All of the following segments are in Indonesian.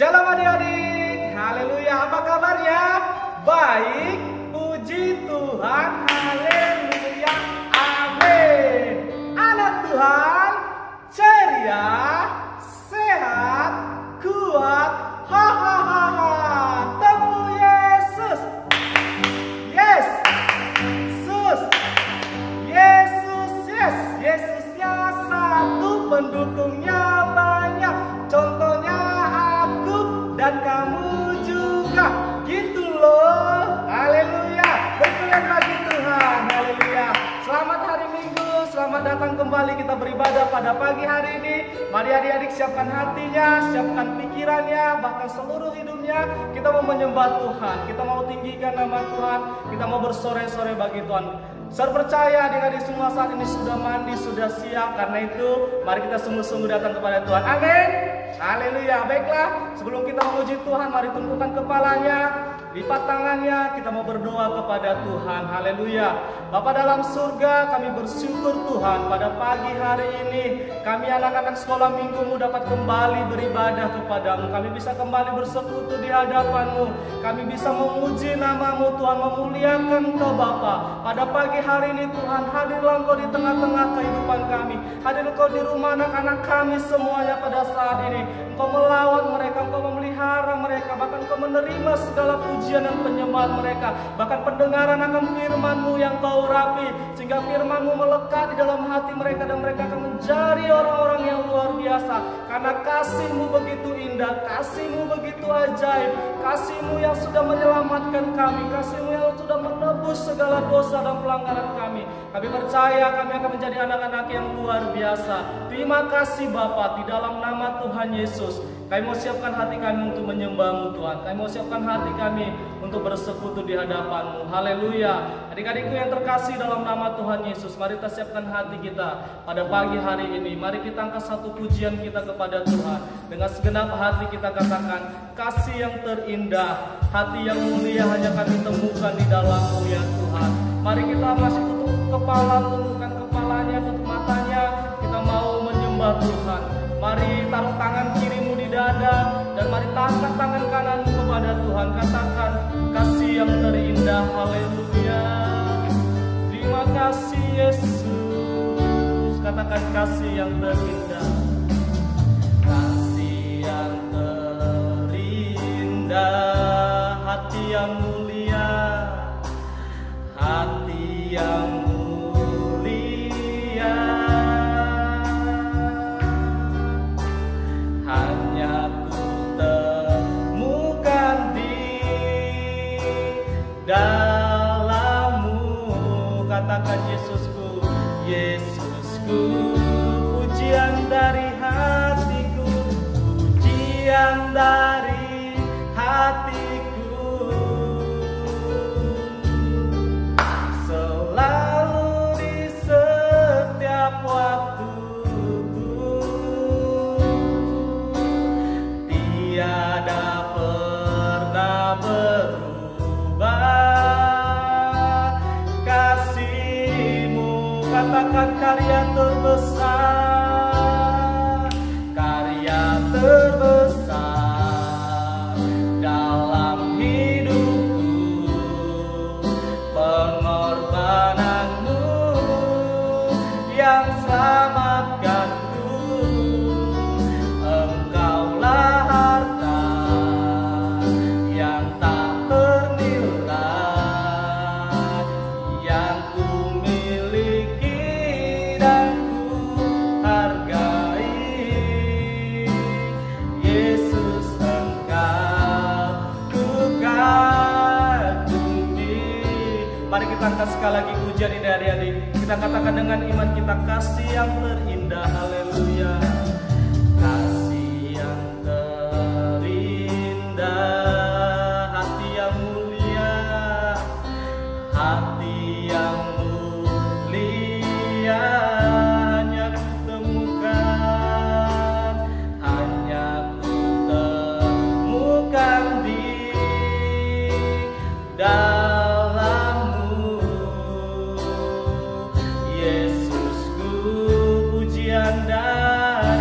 Shalom adik-adik, haleluya, apa kabarnya? Baik, puji Tuhan, haleluya, amin. Anak Tuhan, ceria, sehat, kuat, hahaha, temu Yesus. Yes, Yesus, Yesus, yes, Yesusnya satu, pendukungnya banyak, contohnya aku dan kamu juga, gitu loh. Haleluya, bersyukur bagi Tuhan, haleluya. Selamat hari Minggu, selamat datang kembali kita beribadah pada pagi hari ini. Mari adik-adik siapkan hatinya, siapkan pikirannya, bahkan seluruh hidupnya. Kita mau menyembah Tuhan, kita mau tinggikan nama Tuhan, kita mau bersore-sore bagi Tuhan. Saya percaya adik-adik semua saat ini sudah mandi, sudah siap. Karena itu mari kita sungguh-sungguh datang kepada Tuhan. Amin. Haleluya. Baiklah, sebelum kita memuji Tuhan, mari tundukkan kepalanya, lipat tangannya, kita mau berdoa kepada Tuhan. Haleluya. Bapa dalam surga, kami bersyukur Tuhan pada pagi hari ini. Kami anak-anak sekolah minggumu dapat kembali beribadah kepadamu. Kami bisa kembali bersekutu di hadapanmu. Kami bisa memuji namamu Tuhan, memuliakan Engkau Bapa. Pada pagi hari ini Tuhan, hadirlah Engkau di tengah-tengah kehidupan kami. Hadir Engkau di rumah anak-anak kami semuanya pada saat ini. Engkau melawat mereka, Engkau memelihara mereka, bahkan Engkau menerima segala pujian dan penyembahan mereka. Bahkan pendengaran akan firman-Mu yang Kau urapi, sehingga firman-Mu melekat di dalam hati mereka, dan mereka akan menjadi orang-orang yang luar biasa. Karena kasih-Mu begitu indah, kasih-Mu begitu ajaib, kasih-Mu yang sudah menyelamatkan kami, kasih-Mu yang sudah menebus segala dosa dan pelanggaran kami. Kami percaya kami akan menjadi anak-anak yang luar biasa. Terima kasih Bapa, di dalam nama Tuhan Yesus. Kami mau siapkan hati kami untuk menyembah-Mu Tuhan. Kami mau siapkan hati kami untuk bersekutu di hadapan-Mu. Haleluya. Adik-adikku yang terkasih dalam nama Tuhan Yesus, mari kita siapkan hati kita pada pagi hari ini. Mari kita angkat satu pujian kita kepada Tuhan. Dengan segenap hati kita katakan, kasih yang terindah, hati yang mulia hanya kami temukan di dalam-Mu ya Tuhan. Mari kita masih tutup kepala, tundukkan kepalanya, tutup matanya. Kita mau menyembah Tuhan. Mari taruh tangan kirimu di dada, dan mari tahan tangan kananmu kepada Tuhan. Katakan, kasih yang terindah, haleluya. Terima kasih Yesus. Katakan, kasih yang terindah. Kasih yang terindah, hati yang mulia, hati yang mulia, hanya ku temukan di dalam-Mu. Katakan, Yesusku, Yesusku, pujian dari hatiku, pujian dari hatiku. Katakan, karya terbesar, karya terbesar dalam hidupku, pengorbananmu yang selamatkanku. Engkaulah harta yang tak ternilai yang ku miliki. Angkat sekali lagi pujian ini adik-adik. Kita katakan dengan iman kita, kasih yang terindah, haleluya. Kasih yang terindah, hati yang mulia, hati yang mulia, hanya ku temukan, hanya ku temukan di dalam. Yesusku, pujian dari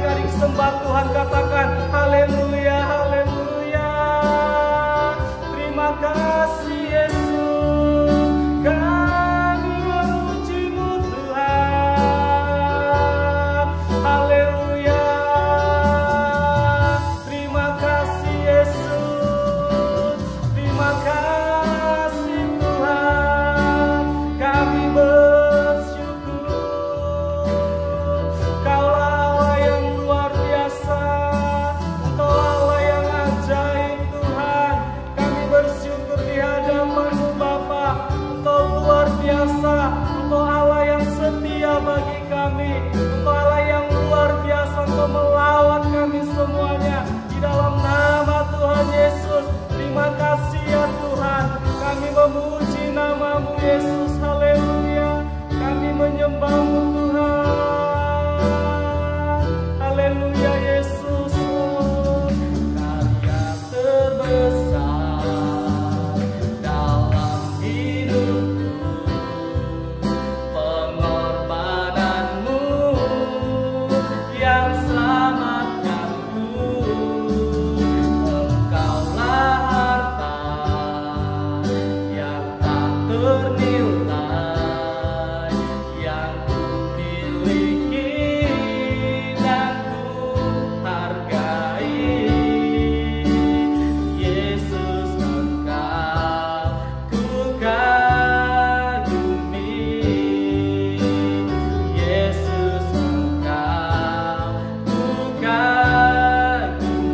hari-hari sembah Tuhan, katakan haleluya, haleluya. Terima kasih Yesus, kami memuji-Mu Tuhan. Haleluya. Terima kasih Yesus, terima kasih Tuhan. Kami Engkau Allah yang setia bagi kami, Engkau Allah yang luar biasa, Engkau melawat kami semuanya di dalam nama Tuhan Yesus. Terima kasih ya Tuhan, kami memuji nama-Mu Yesus. Haleluya, kami menyembah-Mu Tuhan. Haleluya Yesus, karya terbesar dalam hidup. Amin.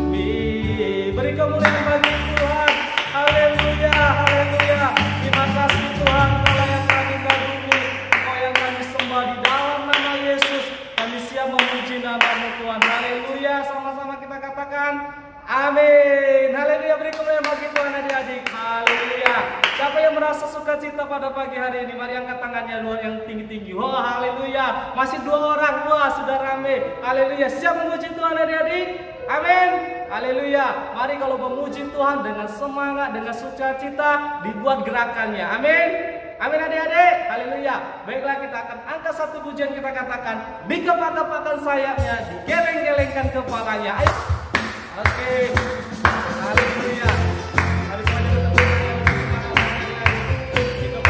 Haleluya, beri kemuliaan bagi Tuhan adik-adik. Haleluya. Siapa yang merasa sukacita pada pagi hari ini, mari angkat tangannya luar yang tinggi-tinggi. Oh, haleluya. Masih 2 orang, wah sudah rame. Haleluya. Siap memuji Tuhan adik-adik? Amin. Haleluya. Mari kalau memuji Tuhan dengan semangat, dengan sukacita, dibuat gerakannya. Amin. Amin adik-adik, haleluya. Baiklah, kita akan angkat 1 pujian, kita katakan, dikepakkan sayapnya, digeleng-gelengkan kepalanya. Ayo. Oke, haleluya. Hari semuanya ketemu dengan kita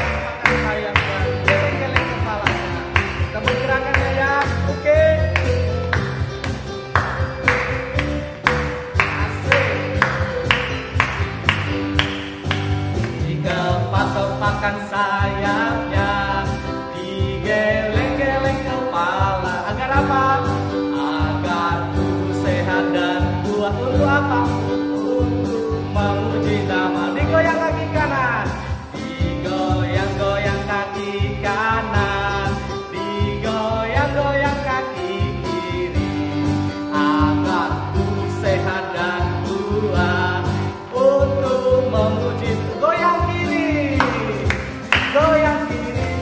sayapnya, geleng-geleng kepalanya. Kita bergerakannya ya, oke. Kepakan sayapnya, digeleng-geleng kepala. Agar apa? Agar tubuh sehat dan kuat. Untuk apa? Untuk memuji nama. Digoyang kaki kanan, digoyang-goyang kaki kanan, digoyang-goyang kaki kiri. Agar tubuh sehat dan kuat, untuk memuji. Goyang kiri,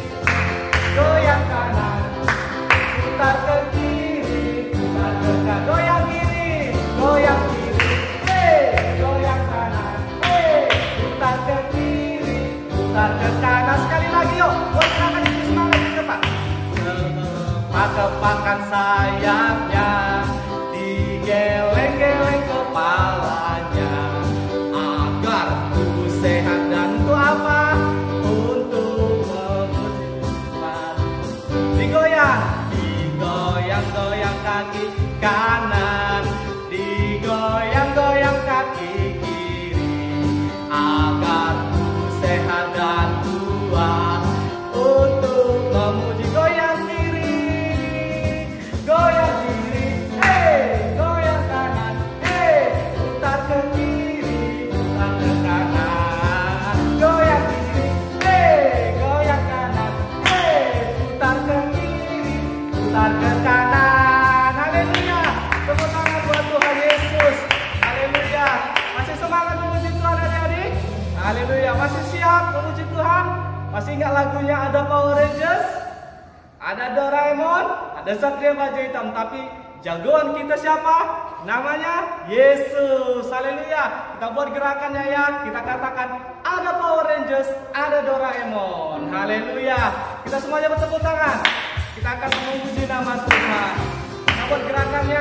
goyang kanan, putar ke kiri, putar ke kanan. Goyang kiri, goyang kiri, goyang kanan, putar ke kiri, putar ke kanan. Sekali lagi yuk, gerakan ini semangat di depan. Kepakan sayapnya, digeleng-geleng kepalanya, agar tubuh sehat dan itu apa? Digoyang-goyang kaki kanan, digoyang-goyang kaki kiri, agar tubuh sehat dan kuat, untuk memuji. Goyang kiri, goyang kiri, goyang kanan, putar ke kiri, putar ke kanan. Goyang kiri, goyang kanan, putar ke kiri, putar ke kanan. Haleluya. Tepuk tangan buat Tuhan Yesus. Haleluya. Masih semangat memuji Tuhan adik-adik? Haleluya. Masih siap memuji Tuhan? Masih ingat lagunya, ada Power Rangers, ada Doraemon, ada Satria Baja Hitam, tapi jagoan kita siapa? Namanya Yesus. Haleluya. Kita buat gerakannya ya. Kita katakan, ada Power Rangers, ada Doraemon. Haleluya. Kita semuanya bertepuk tangan. Kita akan memuji nama Tuhan. Kita buat gerakannya.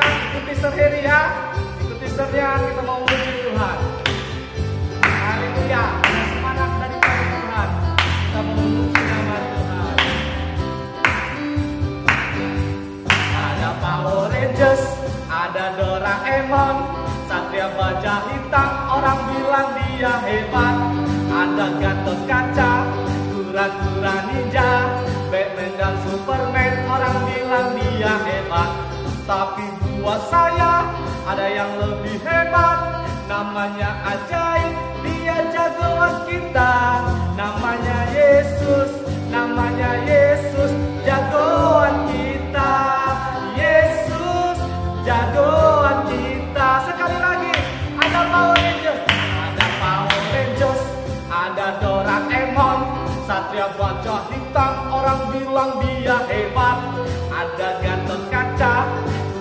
ya, ikuti sernya, kita mau memuji Tuhan. Haleluya, semangat dari Tuhan, kita memuji nama Tuhan. Ada Power Rangers, ada Doraemon, satria baja hitam, orang bilang dia hebat. Ada Gatot Kaca, kura-kura ninja, Batman dan Superman, orang bilang dia hebat. Tapi buat saya ada yang lebih hebat, namanya ajaib, dia jagoan kita. Namanya Yesus, namanya Yesus, jagoan kita. Yesus, jagoan kita. Sekali lagi, ada Power Rangers, ada Power Rangers, ada Doraemon, satria baja hitam, orang bilang dia hebat. Ada Gatot Kaca,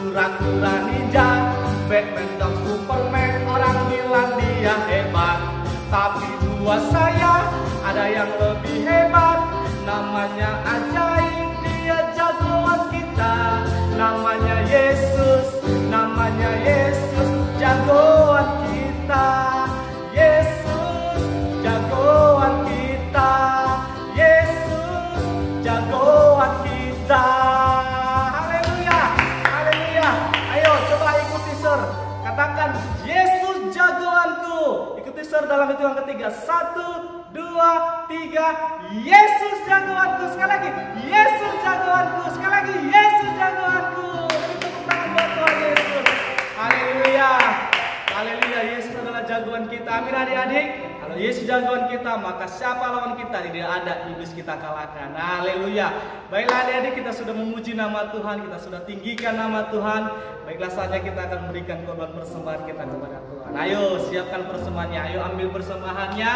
kura-kura ninja, Batman dan Superman, orang bilang dia hebat. Tapi buat saya ada yang lebih hebat, namanya ajaib, dia jagoan kita. Namanya Yesus, namanya Yesus, jagoan kita. Yesus, jagoan kita. Yesus, jagoan kita. Katakan, Yesus jagoanku. Ikuti sir dalam hitungan ketiga. 1, 2, 3. Yesus jagoanku. Sekali lagi, Yesus jagoanku. Sekali lagi, Yesus jagoanku. Tepuk tangan buat Tuhan Yesus. Haleluya, haleluya. Yesus adalah jagoan kita. Amin adik-adik. Kalau Yesus jagoan kita, maka siapa lawan kita? Tidak ada, iblis kita kalahkan. Haleluya. Baiklah adik-adik, kita sudah memuji nama Tuhan, kita sudah tinggikan nama Tuhan. Baiklah saja kita akan memberikan korban persembahan kita kepada Tuhan. Ayo siapkan persembahannya, ayo ambil persembahannya.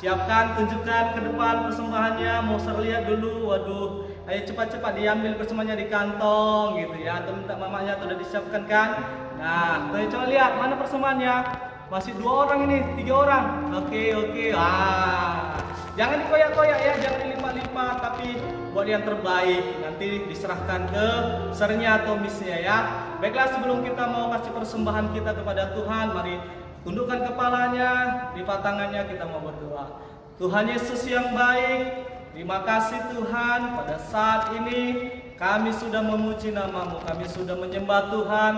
Siapkan, tunjukkan ke depan persembahannya. Mau lihat dulu, waduh. Ayo cepat-cepat diambil persembahannya di kantong gitu ya. Atau minta mamanya, sudah disiapkan kan? Nah, coba lihat mana persembahannya. Masih 2 orang ini, 3 orang. Oke. Ah, jangan dikoyak-koyak ya, jangan dilipat-lipat, tapi buat yang terbaik. Nanti diserahkan ke sernya atau misnya ya. Baiklah, sebelum kita mau kasih persembahan kita kepada Tuhan, mari tundukkan kepalanya, lipat tangannya, kita mau berdoa. Tuhan Yesus yang baik, terima kasih Tuhan, pada saat ini kami sudah memuji nama-Mu, kami sudah menyembah Tuhan.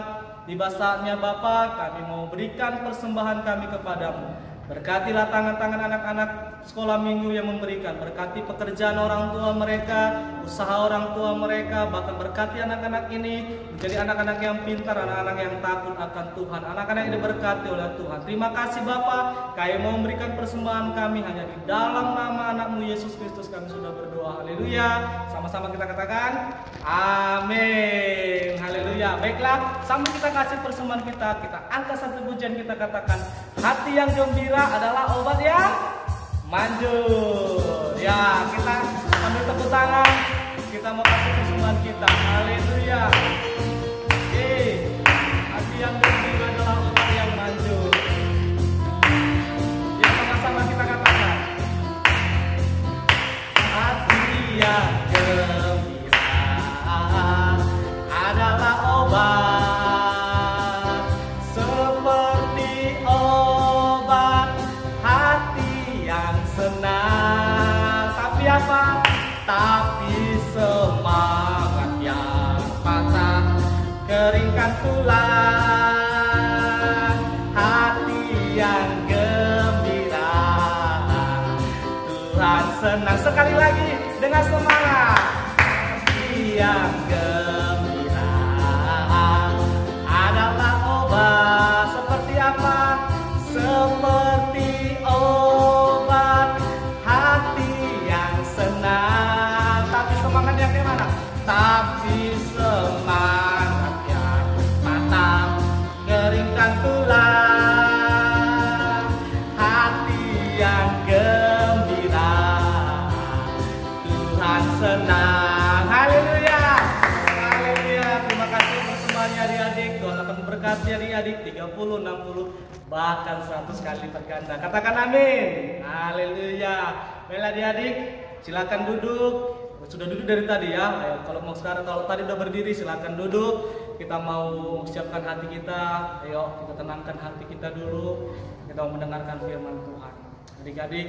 Tiba saatnya Bapa, kami mau berikan persembahan kami kepadamu. Berkatilah tangan-tangan anak-anak sekolah minggu yang memberikan. Berkati pekerjaan orang tua mereka, usaha orang tua mereka. Bahkan berkati anak-anak ini menjadi anak-anak yang pintar, anak-anak yang takut akan Tuhan, anak-anak yang diberkati oleh Tuhan. Terima kasih Bapa, kami mau memberikan persembahan kami hanya di dalam nama anakmu Yesus Kristus kami sudah berdoa. Haleluya. Sama-sama kita katakan amin. Haleluya. Baiklah, sambil kita kasih persembahan kita, kita angkat satu pujian, kita katakan, hati yang gembira adalah obat yang manjur. Ya, kita ambil tepuk tangan, kita mau kasih persembahan kita. Haleluya. Hati yang gembira adalah obat yang manjur. Ya, sama-sama kita katakan, hati yang gembira adalah obat. Tulang, hati yang gembira, Tuhan senang. Sekali lagi dengan semangat, hati yang gembira adalah obat. Seperti apa? Seperti obat hati yang senang. Tapi semangatnya gimana? Tapi semangat. Tulang, hati yang gembira, Tuhan senang. Haleluya, haleluya. Terima kasih semuanya adik-adik. Tuhan akan memberkati adik-adik 30, 60 bahkan 100 kali lipat ganda. Katakan amin. Haleluya. Baiklah adik-adik, silakan duduk. Sudah duduk dari tadi ya. Ayo, kalau mau sekarang, kalau tadi udah berdiri silakan duduk. kita mau siapkan hati kita, ayo kita tenangkan hati kita dulu, kita mau mendengarkan firman Tuhan. Adik-adik,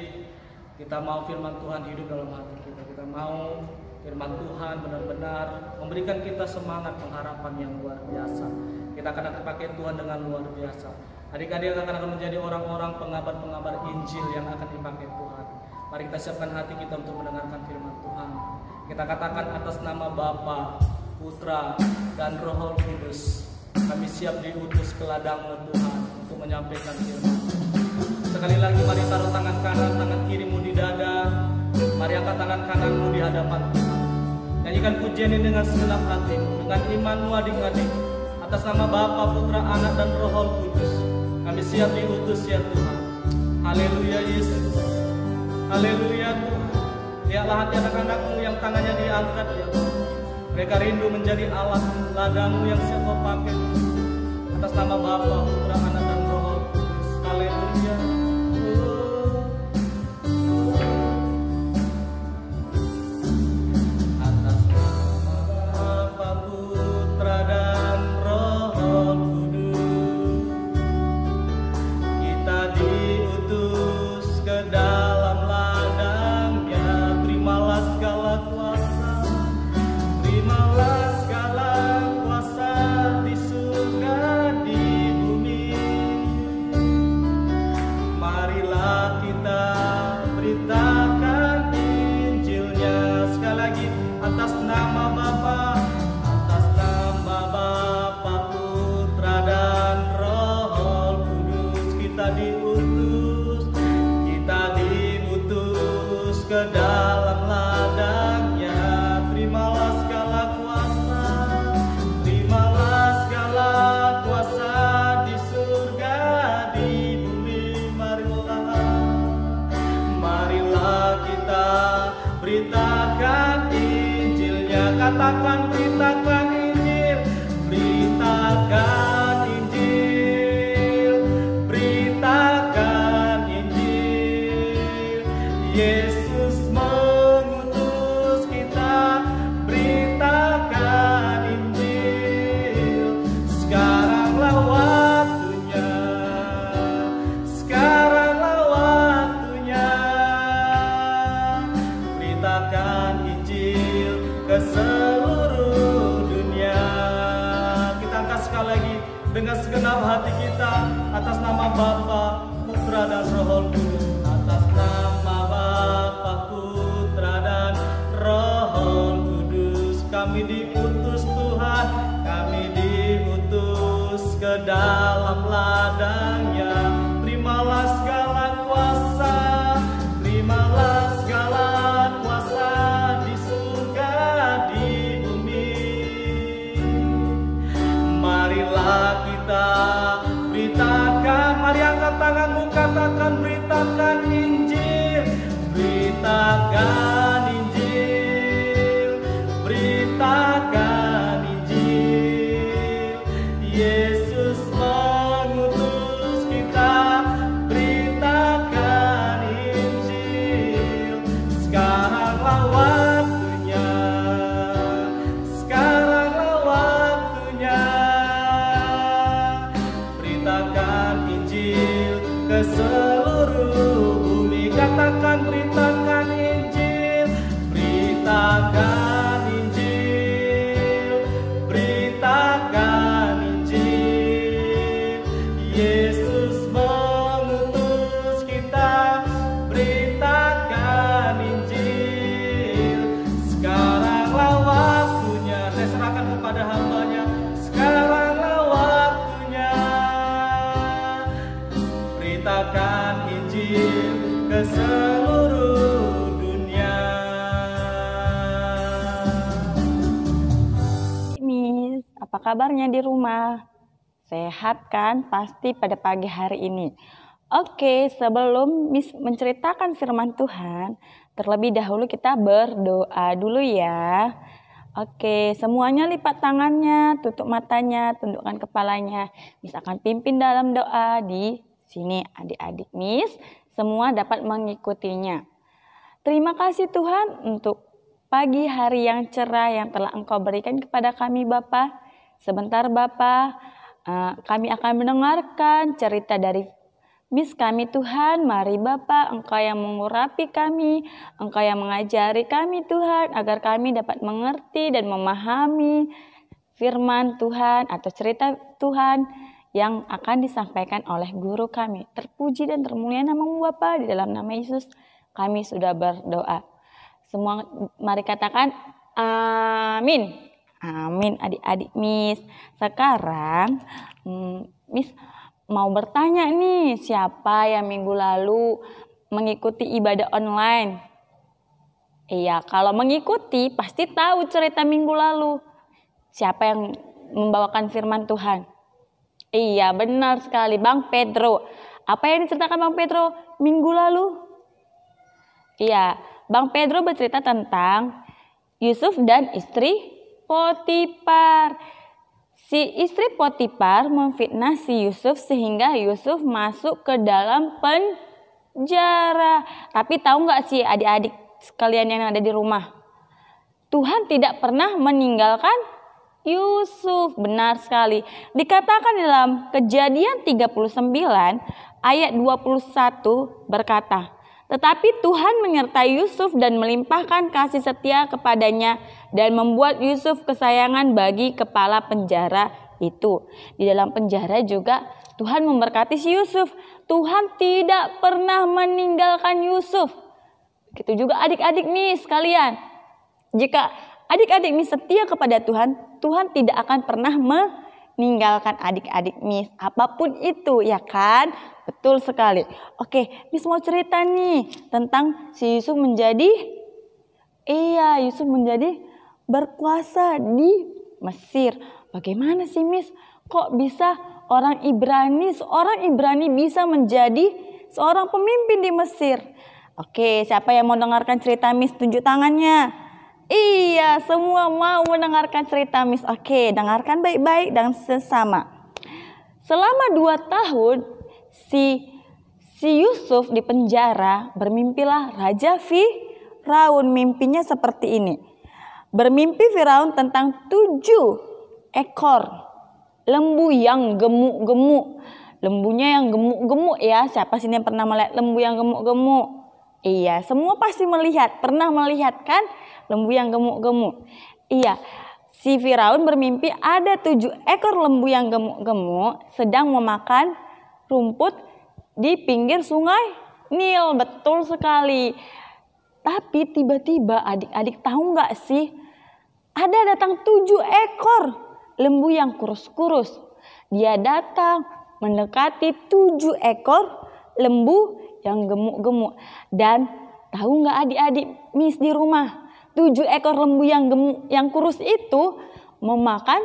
kita mau firman Tuhan hidup dalam hati kita, kita mau firman Tuhan benar-benar memberikan kita semangat pengharapan yang luar biasa. Kita akan dipakai Tuhan dengan luar biasa. Adik-adik akan menjadi orang-orang pengabar-pengabar Injil yang akan dipakai Tuhan. Mari kita siapkan hati kita untuk mendengarkan firman Tuhan. Kita katakan atas nama Bapa, Putra, dan Roh Kudus, kami siap diutus ke ladang Tuhan untuk menyampaikan firman. Sekali lagi mari taruh tangan kanan, tangan kirimu di dada. Mari angkat tangan kananmu di hadapan Tuhan. Nyanyikan pujian ini dengan segenap hatimu, dengan imanmu adik-adik. Atas nama Bapa, Putra, Anak, dan Roh Kudus, kami siap diutus ya Tuhan. Haleluya Yesus, haleluya Tuhan. Lihatlah hati anak-anakmu yang tangannya diangkat ya Tuhan. Mereka rindu menjadi alat ladangmu yang siap kau pakai. Atas nama Bapa, Putra, Anak, dan Roh Kudus, haleluya. Atas nama Bapa, Putra, dan Roh Kudus, kita diutus ke dalam ladangnya. Terimalah segala kuasa, terimalah segala kuasa di surga di bumi. Marilah kita beritakan Injilnya. Sekali lagi atas nama Bapa, atas nama Bapa, Putra, dan Roh Kudus, kita diutus ke dalam ladangnya. Terimalah segala kuasa, terimalah segala kuasa di surga di bumi. Marilah kita beritakan Injilnya. Katakan beritakan Injil, beritakan. Dengan segenap hati kita atas nama Bapa, Putra, dan Roh Kudus. Atas nama Bapa, Putra, dan Roh Kudus, kami diutus Tuhan, kami diutus ke dalam ladangnya. Terimalah segala kuasa, terimalah segala kuasa di surga di bumi. Marilah kita beritakan, mari angkat tanganmu, katakan beritakan Injil, beritakan Injil, beritakan Injil. Yesus mengutus kita, beritakan Injil. Sekaranglah waktunya, sekaranglah waktunya. Beritakan Injil ke seluruh bumi. Katakan beritakan Injil, beritakan Injil, beritakan Injil. Yesus mengutus kita, beritakan Injil. Sekaranglah waktunya. Saya serahkan kepada hamba-Nya. Sekaranglah waktunya. Beritakan Injil ke seluruh dunia. Miss, apa kabarnya di rumah? Sehat kan? Pasti pada pagi hari ini. Oke, sebelum Miss menceritakan firman Tuhan, terlebih dahulu kita berdoa dulu ya. Oke, semuanya lipat tangannya, tutup matanya, tundukkan kepalanya. Miss akan pimpin dalam doa di sini, adik-adik Miss, semua dapat mengikutinya. Terima kasih Tuhan untuk pagi hari yang cerah yang telah Engkau berikan kepada kami Bapa. Sebentar Bapa, kami akan mendengarkan cerita dari Miss kami Tuhan. Mari Bapa, Engkau yang mengurapi kami, Engkau yang mengajari kami Tuhan, agar kami dapat mengerti dan memahami firman Tuhan atau cerita Tuhan yang akan disampaikan oleh guru kami. Terpuji dan termulia namamu Bapa, di dalam nama Yesus kami sudah berdoa. Semua mari katakan amin. Amin adik-adik Miss. Sekarang Miss mau bertanya nih, siapa yang minggu lalu mengikuti ibadah online? Iya, kalau mengikuti pasti tahu cerita minggu lalu. Siapa yang membawakan firman Tuhan? Iya, benar sekali Bang Pedro. Apa yang diceritakan Bang Pedro minggu lalu? Iya, Bang Pedro bercerita tentang Yusuf dan istri Potifar. Si istri Potifar memfitnah si Yusuf sehingga Yusuf masuk ke dalam penjara. Tapi tahu nggak sih adik-adik sekalian yang ada di rumah? Tuhan tidak pernah meninggalkan Yusuf. Benar sekali. Dikatakan dalam Kejadian 39 ayat 21 berkata, "Tetapi Tuhan menyertai Yusuf dan melimpahkan kasih setia kepadanya dan membuat Yusuf kesayangan bagi kepala penjara itu." Di dalam penjara juga Tuhan memberkati si Yusuf. Tuhan tidak pernah meninggalkan Yusuf. Begitu juga adik-adik nih sekalian. Jika adik-adik Miss setia kepada Tuhan, Tuhan tidak akan pernah meninggalkan adik-adik Miss. Apapun itu, ya kan? Betul sekali. Oke, Miss mau cerita nih tentang si Yusuf menjadi berkuasa di Mesir. Bagaimana sih Miss? Kok bisa seorang Ibrani bisa menjadi seorang pemimpin di Mesir? Oke, siapa yang mau dengarkan cerita Miss? Tunjuk tangannya. Iya, semua mau mendengarkan cerita Miss. Oke, dengarkan baik-baik dan sesama. Selama 2 tahun si Yusuf di penjara, bermimpilah Raja Firaun. Mimpinya seperti ini. Bermimpi Firaun tentang 7 ekor lembu yang gemuk-gemuk. Lembunya yang gemuk-gemuk ya. Siapa sini yang pernah melihat lembu yang gemuk-gemuk? Iya, semua pasti pernah melihat kan lembu yang gemuk-gemuk. Iya, si Firaun bermimpi ada 7 ekor lembu yang gemuk-gemuk sedang memakan rumput di pinggir sungai Nil. Betul sekali. Tapi tiba-tiba adik-adik tahu nggak sih, ada datang 7 ekor lembu yang kurus-kurus. Dia datang mendekati 7 ekor lembu yang gemuk-gemuk. Dan tahu nggak adik-adik Miss di rumah, 7 ekor lembu yang gemuk, yang kurus itu memakan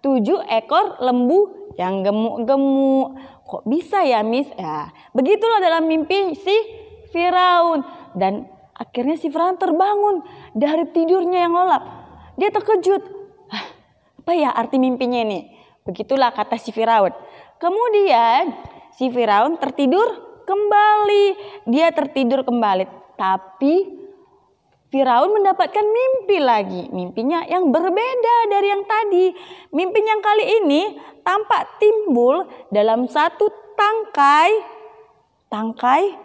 7 ekor lembu yang gemuk-gemuk. Kok bisa ya Miss? Ya, begitulah dalam mimpi si Firaun. Dan akhirnya si Firaun terbangun dari tidurnya yang lelap. Dia terkejut. Apa ya arti mimpinya ini? Begitulah kata si Firaun. Kemudian si Firaun tertidur kembali. Tapi Firaun mendapatkan mimpi lagi. Mimpinya yang berbeda dari yang tadi. Mimpinya yang kali ini tampak timbul dalam satu tangkai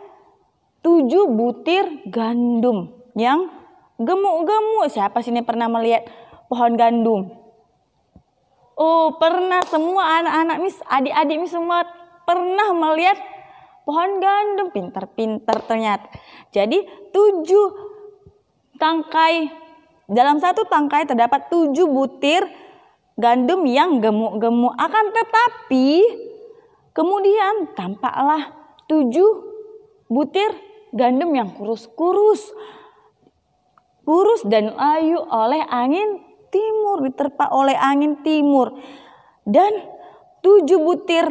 7 butir gandum yang gemuk-gemuk. Siapa sini pernah melihat pohon gandum? Oh, pernah semua anak-anak Miss, adik-adik Miss semua pernah melihat pohon gandum. Pinter-pinter ternyata. Jadi 7 tangkai, dalam satu tangkai terdapat 7 butir gandum yang gemuk-gemuk. Akan tetapi kemudian tampaklah 7 butir gandum yang kurus dan layu oleh angin timur, diterpa oleh angin timur. Dan 7 butir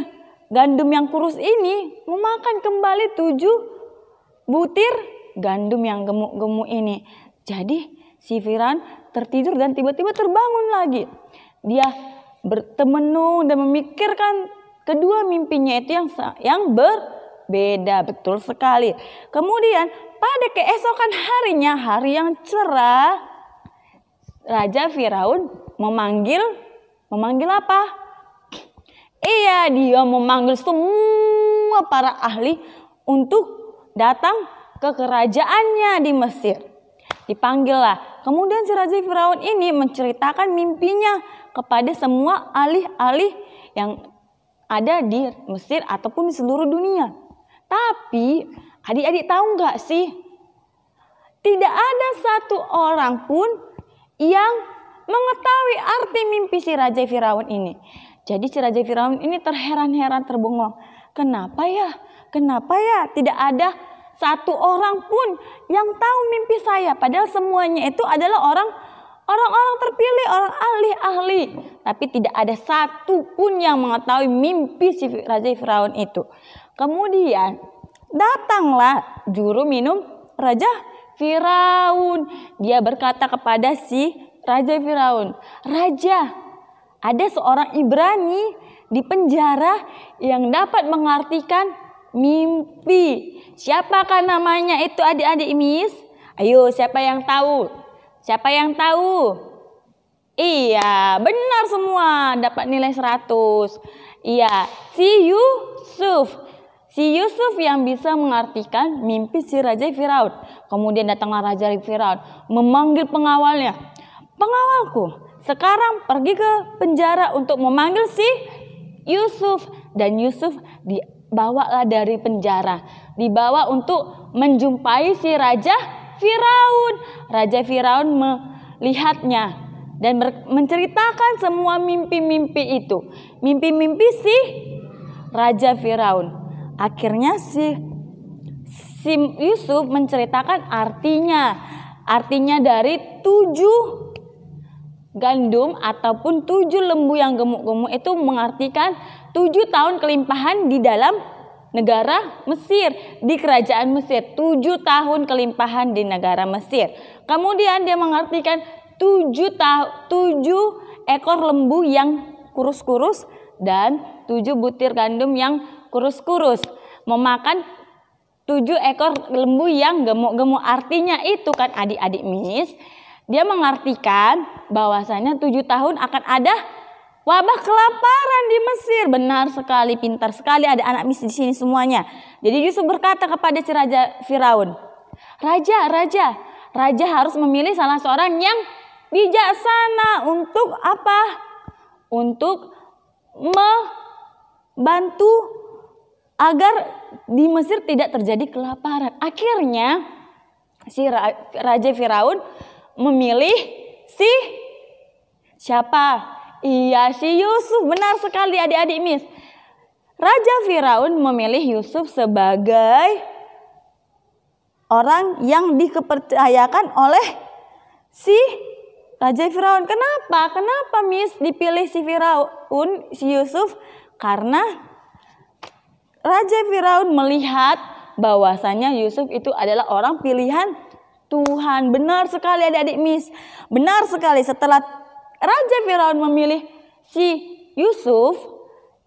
gandum yang kurus ini memakan kembali 7 butir gandum yang gemuk-gemuk ini. Jadi si Firaun tertidur dan tiba-tiba terbangun lagi. Dia bertemenung dan memikirkan kedua mimpinya itu yang berbeda. Betul sekali. Kemudian pada keesokan harinya, hari yang cerah, Raja Firaun memanggil Memanggil apa? Iya, dia memanggil semua para ahli untuk datang ke kerajaannya di Mesir. Dipanggillah. Kemudian si Raja Firaun ini menceritakan mimpinya kepada semua ahli-ahli yang ada di Mesir ataupun di seluruh dunia. Tapi adik-adik tahu nggak sih? Tidak ada satu orang pun yang mengetahui arti mimpi si Raja Firaun ini. Jadi si Raja Firaun ini terheran-heran, terbengong. Kenapa ya? Kenapa ya? Tidak ada satu orang pun yang tahu mimpi saya. Padahal semuanya itu adalah orang-orang terpilih, orang ahli-ahli. Tapi tidak ada satu pun yang mengetahui mimpi si Raja Firaun itu. Kemudian datanglah juru minum Raja Firaun. Dia berkata kepada si Raja Firaun, "Raja, ada seorang Ibrani di penjara yang dapat mengartikan mimpi. Siapakah namanya itu adik-adik Miss? Ayo, siapa yang tahu? Siapa yang tahu?" Iya, benar semua, dapat nilai 100. Iya, si Yusuf. Si Yusuf yang bisa mengartikan mimpi si Raja Firaun. Kemudian datanglah Raja Firaun memanggil pengawalnya. "Pengawalku, sekarang pergi ke penjara untuk memanggil si Yusuf." Dan Yusuf dibawalah dari penjara. Dibawa untuk menjumpai si Raja Firaun. Raja Firaun melihatnya dan menceritakan semua mimpi-mimpi itu. Mimpi-mimpi si Raja Firaun. Akhirnya si Yusuf menceritakan artinya. Artinya dari 7 gandum ataupun 7 lembu yang gemuk-gemuk itu mengartikan 7 tahun kelimpahan di dalam negara Mesir, di kerajaan Mesir. 7 tahun kelimpahan di negara Mesir. Kemudian dia mengartikan 7 ekor lembu yang kurus-kurus dan 7 butir gandum yang kurus-kurus memakan 7 ekor lembu yang gemuk-gemuk. Artinya itu kan adik-adik Miss, dia mengartikan bahwasannya 7 tahun akan ada wabah kelaparan di Mesir. Benar sekali, pintar sekali ada anak Miss di sini semuanya. Jadi Yusuf berkata kepada si Raja Firaun, Raja harus memilih salah seorang yang bijaksana untuk apa? Untuk membantu agar di Mesir tidak terjadi kelaparan. Akhirnya si Raja Firaun memilih si siapa? Iya, si Yusuf. Benar sekali adik-adik Miss. Raja Firaun memilih Yusuf sebagai orang yang dikepercayakan oleh si Raja Firaun. Kenapa? Kenapa Miss dipilih si Firaun, si Yusuf? Karena Raja Firaun melihat bahwasanya Yusuf itu adalah orang pilihan Tuhan. Benar sekali adik-adik Miss. Benar sekali, setelah Raja Firaun memilih si Yusuf,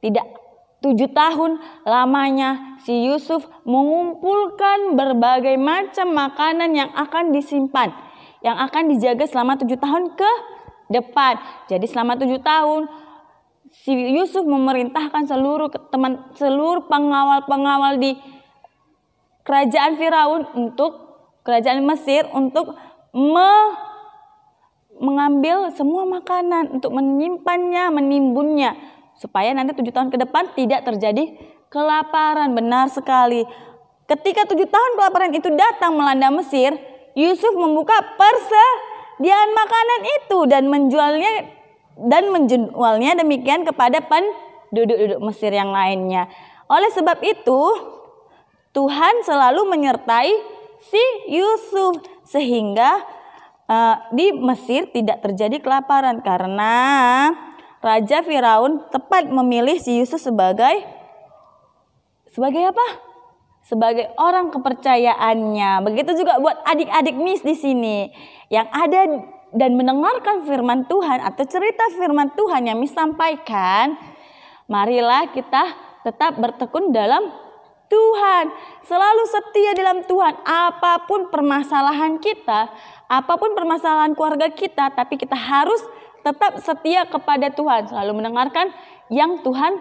tidak 7 tahun lamanya si Yusuf mengumpulkan berbagai macam makanan yang akan disimpan, yang akan dijaga selama 7 tahun ke depan. Jadi selama 7 tahun si Yusuf memerintahkan seluruh pengawal-pengawal di kerajaan Firaun untuk kerajaan Mesir untuk mengambil semua makanan, untuk menyimpannya, menimbunnya, supaya nanti 7 tahun ke depan tidak terjadi kelaparan. Benar sekali. Ketika 7 tahun kelaparan itu datang melanda Mesir, Yusuf membuka persediaan makanan itu dan menjualnya demikian kepada penduduk-penduduk Mesir yang lainnya. Oleh sebab itu, Tuhan selalu menyertai si Yusuf sehingga di Mesir tidak terjadi kelaparan karena Raja Firaun tepat memilih si Yusuf sebagai apa? Sebagai orang kepercayaannya. Begitu juga buat adik-adik Miss di sini yang ada dan mendengarkan firman Tuhan atau cerita firman Tuhan yang Miss sampaikan. Marilah kita tetap bertekun dalam Tuhan, selalu setia dalam Tuhan. Apapun permasalahan kita, apapun permasalahan keluarga kita, tapi kita harus tetap setia kepada Tuhan, selalu mendengarkan yang Tuhan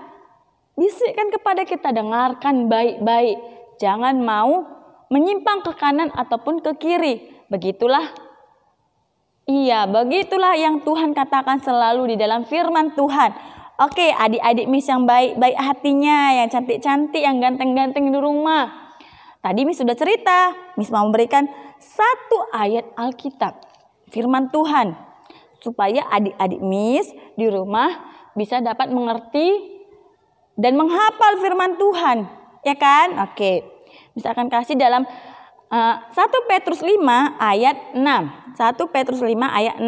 bisikkan kepada kita, dengarkan baik-baik. Jangan mau menyimpang ke kanan ataupun ke kiri. Begitulah yang Tuhan katakan selalu di dalam firman Tuhan. Oke, adik-adik Miss yang baik-baik hatinya, yang cantik-cantik, yang ganteng-ganteng di rumah. Tadi Miss sudah cerita, Miss mau memberikan satu ayat Alkitab, firman Tuhan, supaya adik-adik Miss di rumah bisa dapat mengerti dan menghafal firman Tuhan, ya kan? Oke, Miss akan kasih dalam 1 Petrus 5 ayat 6. 1 Petrus 5 ayat 6.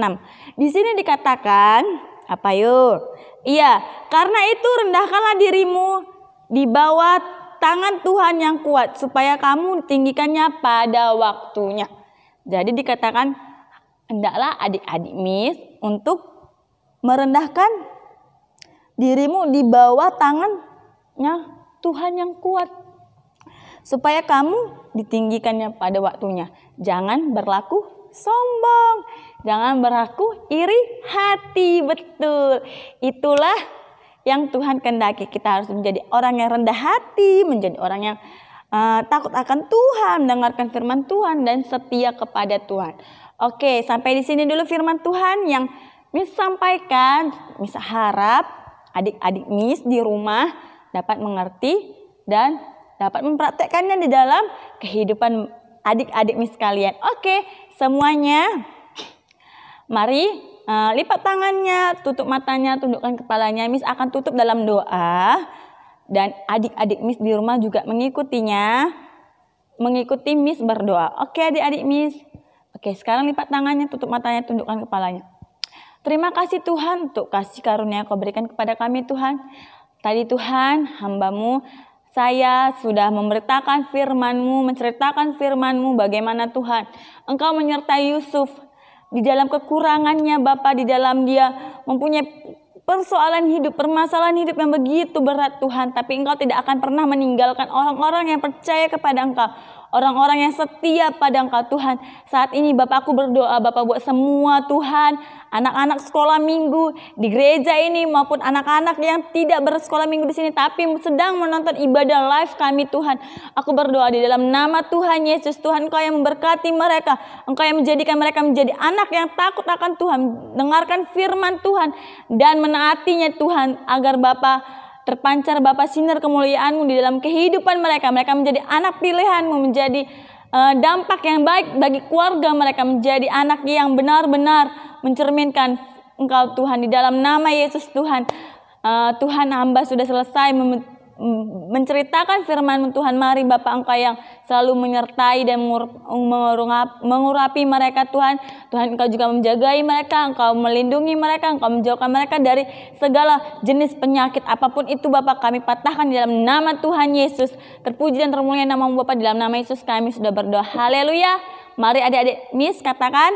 Di sini dikatakan, apa yuk? Iya, karena itu rendahkanlah dirimu di bawah tangan Tuhan yang kuat, supaya kamu tinggikannya pada waktunya. Jadi dikatakan, hendaklah adik-adik Miss untuk merendahkan dirimu di bawah tangannya Tuhan yang kuat, supaya kamu ditinggikannya pada waktunya. Jangan berlaku sombong, jangan berlaku iri hati. Betul, itulah yang Tuhan kehendaki. Kita harus menjadi orang yang rendah hati, menjadi orang yang takut akan Tuhan, mendengarkan firman Tuhan, dan setia kepada Tuhan. Oke, sampai di sini dulu firman Tuhan yang Miss sampaikan. Miss harap adik-adik Miss di rumah dapat mengerti dan dapat mempraktekkannya di dalam kehidupan adik-adik Miss kalian. Oke, semuanya mari lipat tangannya, tutup matanya, tundukkan kepalanya. Miss akan tutup dalam doa dan adik-adik Miss di rumah juga mengikutinya, mengikuti Miss berdoa. Oke, adik-adik Miss. Oke, sekarang lipat tangannya, tutup matanya, tundukkan kepalanya. Terima kasih Tuhan untuk kasih karunia yang Kau berikan kepada kami Tuhan. Tadi Tuhan, hamba-Mu, saya sudah memberitakan firman-Mu, menceritakan firman-Mu bagaimana Tuhan Engkau menyertai Yusuf di dalam kekurangannya Bapa, di dalam dia mempunyai persoalan hidup, permasalahan hidup yang begitu berat Tuhan. Tapi Engkau tidak akan pernah meninggalkan orang-orang yang percaya kepada Engkau, orang-orang yang setia pada Engkau Tuhan. Saat ini Bapak, aku berdoa Bapak buat semua Tuhan, anak-anak sekolah minggu di gereja ini maupun anak-anak yang tidak bersekolah minggu di sini tapi sedang menonton ibadah live kami Tuhan. Aku berdoa di dalam nama Tuhan Yesus. Tuhan, Engkau yang memberkati mereka, Engkau yang menjadikan mereka menjadi anak yang takut akan Tuhan, dengarkan firman Tuhan dan menaatinya Tuhan, agar Bapak terpancar Bapa sinar kemuliaan-Mu di dalam kehidupan mereka. Mereka menjadi anak pilihan-Mu, menjadi dampak yang baik bagi keluarga mereka, menjadi anak yang benar-benar mencerminkan Engkau Tuhan. Di dalam nama Yesus Tuhan, Tuhan hamba sudah selesai menceritakan firman-Mu Tuhan. Mari Bapa, Engkau yang selalu menyertai dan mengurapi mereka Tuhan. Tuhan, Engkau juga menjagai mereka, Engkau melindungi mereka, Engkau menjauhkan mereka dari segala jenis penyakit apapun itu Bapa. Kami patahkan di dalam nama Tuhan Yesus. Terpuji dan termulia nama-Mu Bapa, di dalam nama Yesus kami sudah berdoa. Haleluya. Mari adik-adik Miss katakan,